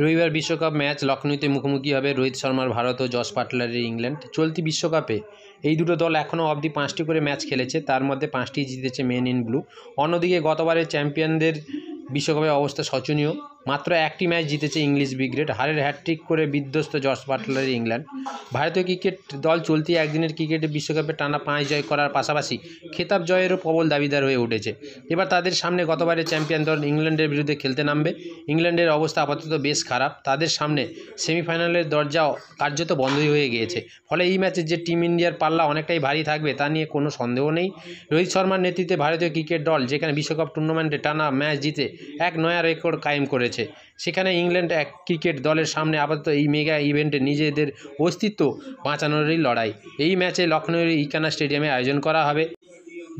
রবিবার বিশ্বকাপ ম্যাচ লখনৌতে মুখোমুখি হবে রোহিত শর্মার ভারত ও জস বাটলারের ইংল্যান্ড। চলতি বিশ্বকাপে এই দুটো দল এখনও অবধি 5টি করে ম্যাচ খেলেছে, তার মধ্যে 5টি জিতেছে মেন ইন ব্লু। অন্যদিকে গতবারের চ্যাম্পিয়নদের বিশ্বকাপের অবস্থা শোচনীয়, মাত্র 1টি ম্যাচ জিতেছে ইংলিশ ব্রিগেড। হারের হ্যাটট্রিক করে বিধ্বস্ত জস বাটলারের ইংল্যান্ড। ভারতীয় ক্রিকেট দল চলতি একদিনের ক্রিকেটে বিশ্বকাপে টানা 5 জয় করার পাশাপাশি খেতাব জয়েরও প্রবল দাবিদার হয়ে উঠেছে। এবার তাদের সামনে গতবারের চ্যাম্পিয়ন দল ইংল্যান্ডের বিরুদ্ধে খেলতে নামবে। ইংল্যান্ডের অবস্থা আপাতত বেশ খারাপ, তাদের সামনে সেমিফাইনালের দরজা কার্যত বন্ধই হয়ে গিয়েছে। ফলে এই ম্যাচে যে টিম ইন্ডিয়ার পাল্লা অনেকটাই ভারী থাকবে তা নিয়ে কোনো সন্দেহ নেই। রোহিত শর্মার নেতৃত্বে ভারতীয় ক্রিকেট দল যেখানে বিশ্বকাপ টুর্নামেন্টে টানা ম্যাচ জিতে এক নয়া রেকর্ড কায়েম করেছে, সেখানে ইংল্যান্ড এক ক্রিকেট দলের সামনে আপাতত এই মেগা ইভেন্টে নিজেদের অস্তিত্ব বাঁচানোরই লড়াই। এই ম্যাচে লখনৌর ইকানা স্টেডিয়ামে আয়োজন করা হবে।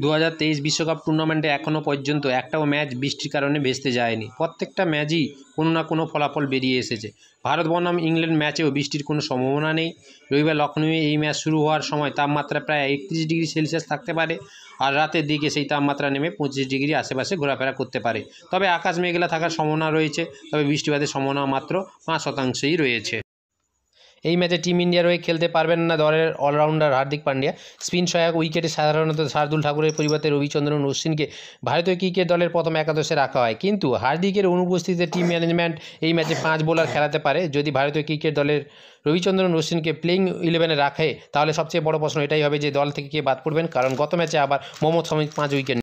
2023 বিশ্বকাপ টুর্নামেন্টে এখনও পর্যন্ত একটাও ম্যাচ বৃষ্টির কারণে ভেস্তে যায়নি, প্রত্যেকটা ম্যাচই কোনো না কোনো ফলাফল বেরিয়ে এসেছে। ভারত বনাম ইংল্যান্ড ম্যাচেও বৃষ্টির কোনো সম্ভাবনা নেই। রবিবার লখনৌয়ে এই ম্যাচ শুরু হওয়ার সময় তাপমাত্রা প্রায় 31°C থাকতে পারে, আর রাতের দিকে সেই তাপমাত্রা নেমে 25° আশেপাশে ঘোরাফেরা করতে পারে। তবে আকাশ মেঘলা থাকার সম্ভাবনা রয়েছে, তবে বৃষ্টিপাতের সম্ভাবনা মাত্র 5%ই রয়েছে। এই ম্যাচে টিম ইন্ডিয়ার হয়ে খেলতে পারবেন না দলের অলরাউন্ডার হার্দিক পান্ডিয়া। স্পিন সহায়ক উইকেটে সাধারণত শার্দুল ঠাকুরের পরিবর্তে রবিচন্দ্রন অশ্বিনকে ভারতীয় ক্রিকেট দলের প্রথম একাদশে রাখা হয়, কিন্তু হার্দিকের অনুপস্থিতিতে টিম ম্যানেজমেন্ট এই ম্যাচে 5 বোলার খেলাতে পারে। যদি ভারতীয় ক্রিকেট দলের রবিচন্দ্রন অশ্বিনকে প্লেইং 11-এ রাখে তাহলে সবচেয়ে বড় প্রশ্ন এটাই হবে যে দল থেকে কে বাদ পড়বেন, কারণ গত ম্যাচে আবার মোহাম্মদ শমি 5 উইকেট